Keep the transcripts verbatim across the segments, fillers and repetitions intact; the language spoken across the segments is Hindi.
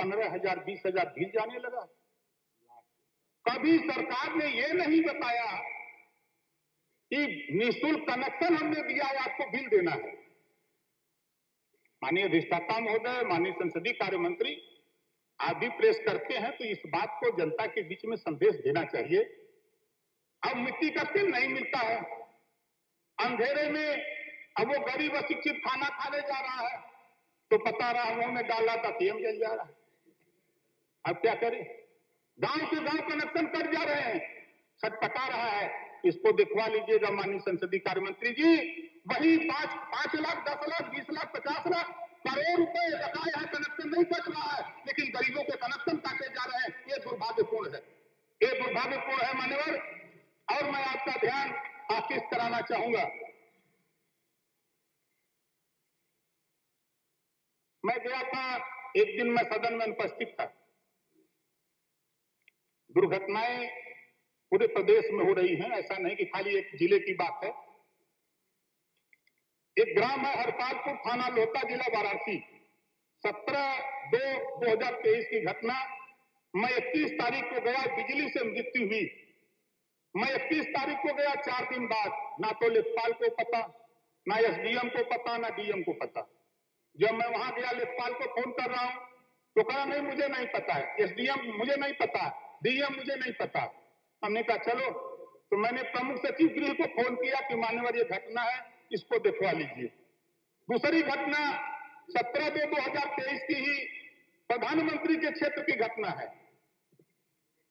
पंद्रह हजार बीस हजार भी जाने लगा। कभी सरकार ने यह नहीं बताया कि निःशुल्क कनेक्शन हमने दिया है, आपको बिल देना है। माननीय अधिष्ठाता महोदय, माननीय संसदीय कार्य मंत्री आदि प्रेस करते हैं तो इस बात को जनता के बीच में संदेश देना चाहिए। अब मिट्टी का तेल नहीं मिलता है, अंधेरे में अब वो गरीब अशिक्षित खाना खाने जा रहा है तो पता रहा मुंह में डाला था पीएम जल जा रहा है। अब क्या करें, गांव से गांव कनेक्शन कट जा रहे हैं, छटपटा रहा है। इसको दिखवा लीजिएगा माननीय संसदीय कार्य मंत्री जी। वही पांच पांच लाख दस लाख बीस लाख पचास लाख करोड़ रुपए लगाए हैं, कनेक्शन नहीं बच रहा है, लेकिन गरीबों के कनेक्शन काटे जा रहे हैं। ये दुर्भाग्यपूर्ण है, ये दुर्भाग्यपूर्ण है मान्यवर। और मैं आपका ध्यान आकर्षित कराना चाहूंगा, मैं गया था एक दिन, मैं सदन में उपस्थित था। दुर्घटनाएं पूरे प्रदेश में हो रही हैं, ऐसा नहीं कि खाली एक जिले की बात है। एक ग्राम है हरपालपुर, थाना लोहता, जिला वाराणसी। सत्रह दो दो हजार तेईस की घटना। मैं इकतीस तारीख को गया, बिजली से मृत्यु हुई। मैं इकतीस तारीख को गया, चार दिन बाद। ना तो लेखपाल को पता, ना एसडीएम को पता, ना डीएम को पता। जब मैं वहां गया, लेखपाल को फोन कर रहा हूं तो कहा नहीं मुझे नहीं पता है, एसडीएम मुझे नहीं पता, डीएम मुझे नहीं पता। हमने कहा चलो, तो मैंने प्रमुख सचिव गृह को फोन किया कि मान्यवर ये घटना है, इसको दिखवा लीजिए। दूसरी घटना सत्रह दो दो हजार तेईस की ही प्रधानमंत्री के क्षेत्र की घटना है।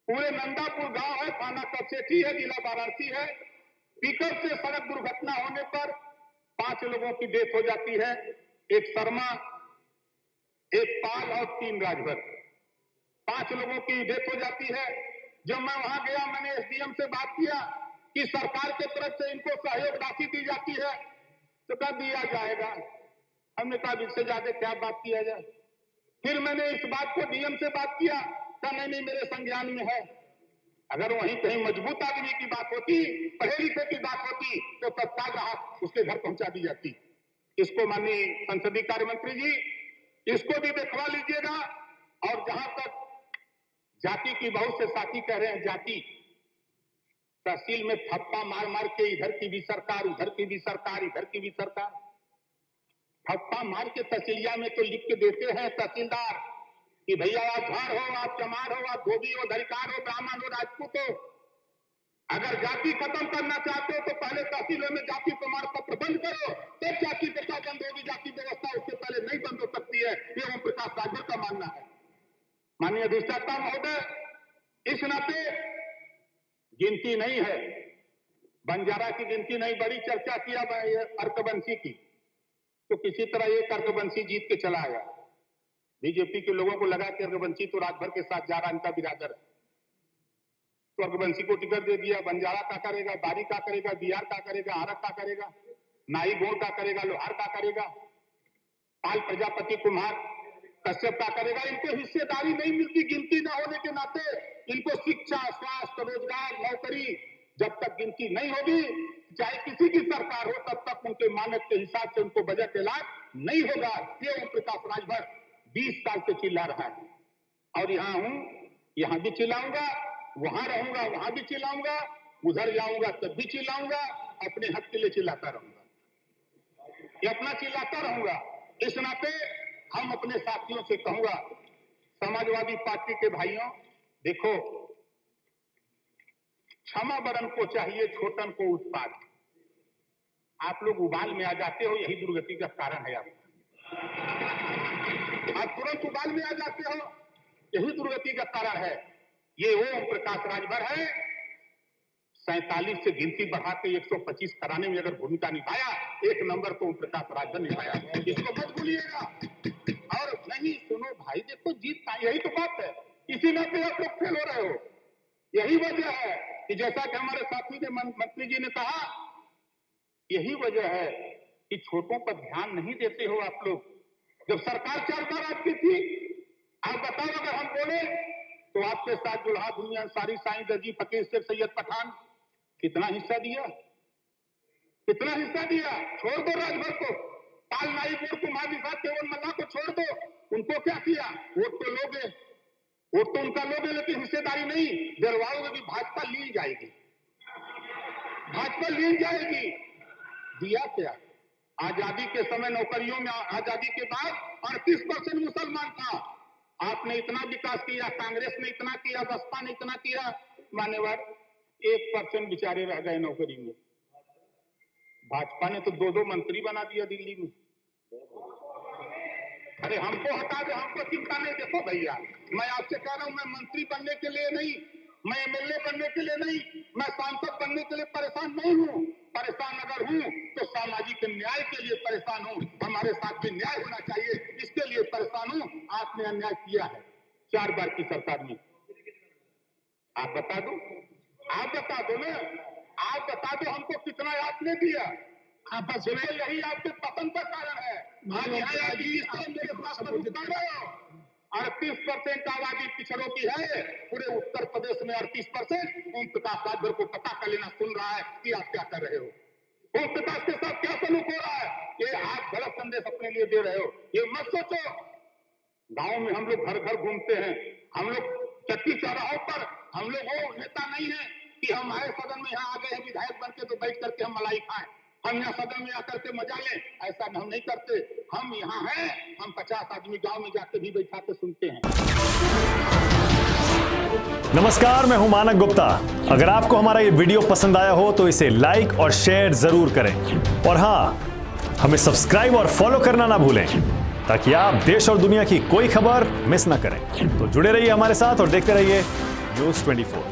पूरे नंदापुर गांव है, थाना कपसेठी है, जिला वाराणसी है। पिकअप से सड़क दुर्घटना होने पर पांच लोगों की डेथ हो जाती है, एक शर्मा, एक पाल और तीन राजभर। पांच लोगों की डेथ हो जाती है। जब मैं वहां गया, मैंने एसडीएम से बात किया कि सरकार के तरफ से इनको सहयोग राशि दी जाती है, तो कब दिया जाएगा। हमने कहा इससे ज्यादा क्या बात किया जाए। फिर मैंने इस बात को डीएम से बात किया, कहा नहीं नहीं मेरे संज्ञान में है। अगर वहीं कहीं मजबूत आदमी की बात होती, पढ़े लिखे की बात होती, तो तत्काल राहत उसके घर पहुंचा दी जाती। इसको माननीय संसदीय कार्य मंत्री जी, इसको भी देखवा लीजिएगा। और जहां तक जाति की, बहुत से साथी कह रहे हैं जाति, तहसील में थप्पा मार मार के इधर की भी सरकार, उधर की भी सरकार, इधर की भी सरकार, थप्पा मार के तहसीलिया में तो लिख के देते हैं तहसीलदार कि भैया आप झार हो, आप चमार हो, आप धोबी हो, धरिकार हो, ब्राह्मण हो, राजपूत हो। अगर जाति खत्म करना चाहते हो तो पहले तहसीलों में जाति प्रमाण पत्र बंद करो, तब जाति प्रथा बंद होगी। जाति व्यवस्था उसके पहले नहीं बंद हो सकती है, ये ओम प्रकाश राजभर का मानना है। माननीय अधिष्ठाता महोदय, इस नाते गिनती नहीं है, बंजारा की गिनती नहीं, बड़ी चर्चा किया अर्कवंशी की, तो किसी तरह ये अर्कवंशी जीत के चला आया। बीजेपी के लोगों को लगा कि अर्कवंशी तो राजभर के साथ जा रहा, इनका बिरादर है, तो अर्कवंशी को टिकट दे दिया। बंजारा का करेगा, बारी का करेगा, बिहार का करेगा, आरक का करेगा, नाई गोड़ का करेगा, लोहार का करेगा, पाल प्रजापति कुमार कश्यप का करेगा। इनको हिस्सेदारी नहीं मिलती, गिनती न होने के नाते। इनको शिक्षा, स्वास्थ्य, रोजगार, नौकरी, जब तक गिनती नहीं होगी, चाहे किसी की सरकार हो, तब तक उनके मानक के हिसाब से उनको बजट लाभ नहीं होगा। ये ओम प्रकाश राजभर बीस साल से चिल्ला रहा है, और यहाँ हूँ, यहाँ भी चिल्लाऊंगा, वहां रहूंगा वहां भी चिल्लाऊंगा, उधर जाऊंगा तब भी चिल्लाऊंगा, अपने हक के लिए चिल्लाता रहूंगा, ये अपना चिल्लाता रहूंगा। इस नाते हम अपने साथियों से कहूंगा, समाजवादी पार्टी के भाइयों, देखो क्षमा बरन को चाहिए, छोटन को उत्पाद। आप लोग उबाल में आ जाते हो, यही दुर्गति का कारण है। आप आप तुरंत उबाल में आ जाते हो, यही दुर्गति का कारण है। ये ओम प्रकाश राजभर है। सैतालीस से गिनती बढ़ा के एक सौ पच्चीस कराने में अगर भूमिका निभाया, एक नंबर को ओम प्रकाश राजभर निभाया, इसको मत भूलिएगा। और नहीं सुनो भाई, देखो जीतता, यही तो बात है, इसी नाते आप लोग फेल हो रहे हो। यही वजह है कि जैसा कि हमारे साथी के मंत्री जी ने कहा, यही वजह है कि छोटों पर ध्यान नहीं देते हो आप लोग। जब सरकार चार बार आपकी थी, आप बताओ अगर हम बोले तो आपके साथ जुल्हा दुनिया सारी, साईं दर्जी, फकीर शेख, सैयद पठान, कितना हिस्सा दिया, कितना हिस्सा दिया। छोड़ दो राजभर को, बाल नाई बोर्ड को मां निषाद केवल मल्ला को छोड़ दो, उनको क्या किया, वोट तो लोगे, वोट तो उनका लोगे लेकिन हिस्सेदारी नहीं। डरवाओगे कि भाजपा ली जाएगी, भाजपा ली जाएगी। दिया क्या? आजादी के समय नौकरियों में आजादी के बाद अड़तीस परसेंट मुसलमान था। आपने इतना विकास किया, कांग्रेस ने इतना किया, बसपा ने इतना किया, मान्यवर एक परसेंट बेचारे रह गए नौकरी में। भाजपा ने तो दो दो मंत्री बना दिया दिल्ली में। अरे हमको हटा दे, हमको चिंताने देखो भैया, मैं आपसे कह रहा हूँ, मैं मंत्री बनने के लिए नहीं, मैं एमएलए बनने के लिए नहीं, मैं सांसद बनने के लिए परेशान नहीं हूँ। परेशान अगर हूँ तो सामाजिक न्याय के लिए परेशान हूँ। हमारे साथ भी न्याय होना चाहिए, इसके लिए परेशान हूँ। आपने अन्याय किया है चार बार की सरकार में। आप बता दो, आप बता दो ना, आप बता दो हमको कितना आपने दिया। आप बस सुनिए, यही आपके पतन का कारण है। अड़तीस परसेंट आबादी पिछड़ों की है पूरे उत्तर प्रदेश में। अड़तीस परसेंट ओम प्रकाश राजभर को पता कर लेना, सुन रहा है कि आप क्या कर रहे हो, ओम प्रकाश के साथ क्या सलूक हो रहा है। ये आप गलत संदेश अपने लिए दे रहे हो। ये मत सोचो, गांव में हम लोग घर घर घूमते हैं, हम लोग चक्की चौराहों पर, हम लोग वो नेता नहीं है कि हम आए सदन में, यहाँ आ गए विधायक बन के तो बैठ करके हम मलाई खाएं, हम यहाँ सदन में आकर के मजा लें। ऐसा हम नहीं करते। हम यहाँ हैं, हम पचास आदमी गांव में जाकर भी बैठा के सुनते हैं। नमस्कार, मैं हूं मानक गुप्ता। अगर आपको हमारा ये वीडियो पसंद आया हो तो इसे लाइक और शेयर जरूर करें, और हाँ, हमें सब्सक्राइब और फॉलो करना ना भूलें ताकि आप देश और दुनिया की कोई खबर मिस ना करें। तो जुड़े रहिए हमारे साथ और देखते रहिए न्यूज़ ट्वेंटी फोर।